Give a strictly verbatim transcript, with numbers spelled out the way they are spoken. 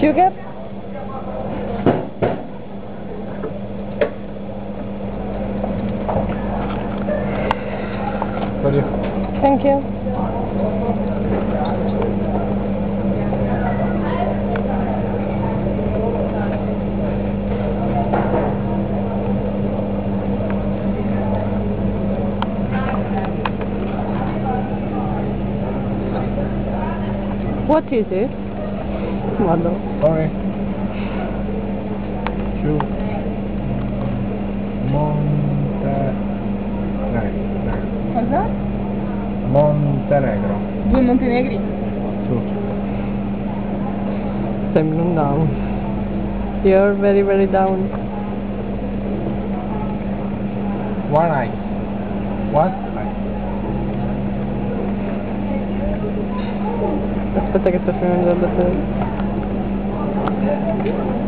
sugar. Thank you. What is it? Hello. Sorry. Montenegro. What's that? Montenegro. Due Montenegri? Two. I'm down. You're very, very down. One eye. One eye. Aspetta che sto finendo il film.